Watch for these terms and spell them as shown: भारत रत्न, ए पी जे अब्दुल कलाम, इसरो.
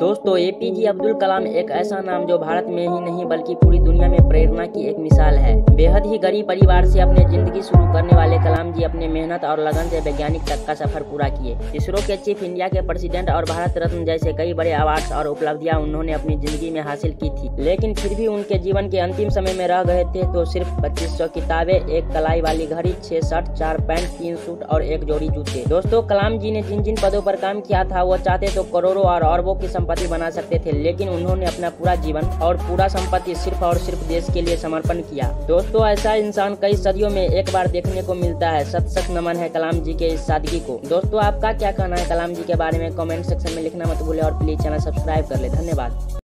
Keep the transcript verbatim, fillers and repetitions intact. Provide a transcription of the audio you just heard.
दोस्तों ए पी जे अब्दुल कलाम एक ऐसा नाम जो भारत में ही नहीं बल्कि पूरी दुनिया में प्रेरणा की एक मिसाल है। बेहद ही गरीब परिवार से अपने जिंदगी शुरू करने वाले कलाम जी अपने मेहनत और लगन से वैज्ञानिक तक का सफर पूरा किए। इसरो के चीफ, इंडिया के प्रेसिडेंट और भारत रत्न जैसे कई बड़े अवार्ड और उपलब्धियाँ उन्होंने अपनी जिंदगी में हासिल की थी, लेकिन फिर भी उनके जीवन के अंतिम समय में रह गए थे तो सिर्फ पच्चीस सौ किताबें, एक कलाई वाली घड़ी, छह शर्ट, चार पैंट, तीन सूट और एक जोड़ी जूते। दोस्तों, कलाम जी ने जिन जिन पदों पर काम किया था वो चाहते तो करोड़ों और अरबों की संपत्ति बना सकते थे, लेकिन उन्होंने अपना पूरा जीवन और पूरा संपत्ति सिर्फ और सिर्फ देश के लिए समर्पण किया। दोस्तों, ऐसा इंसान कई सदियों में एक बार देखने को मिलता है। शत शत नमन है कलाम जी के इस सादगी को। दोस्तों, आपका क्या कहना है कलाम जी के बारे में? कमेंट सेक्शन में लिखना मत भूलें और प्लीज चैनल सब्सक्राइब कर ले। धन्यवाद।